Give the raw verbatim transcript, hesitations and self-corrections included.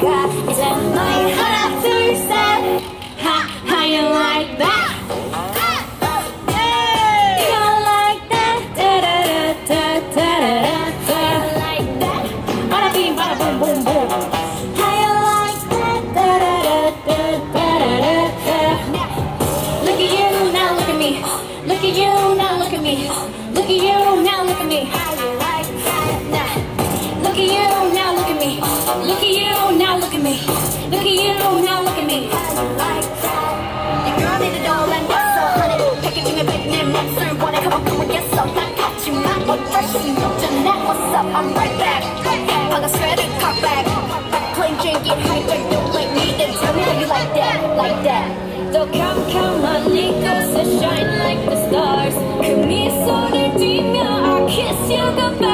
got is that my heart to set. Ha, how you like that? Yeah. You like that? Da da da da da da da. Like that? Bada bing, bada boom, boom, boom. How you like that? Da da da da da da da. Look at you now, look at me. Look at you now, look at me. Look at you now, look at me. How you like that? Nah. Look at you now, look at me. Look at you now, look at me. Look at you now, look at me. How you like that? Your girl need a doll and what's up, honey? Pick it to me, big name, next through. Wanna come up, come and get some? I got you, not one fresh, you know Jeanette. What's up? I'm right back. On the shredded car back. Plain drink, get high, don't like me. Then tell me how you like that, like that. Though come, come, honey, go so shine like the stars. Come here, so to dream, I kiss you goodbye.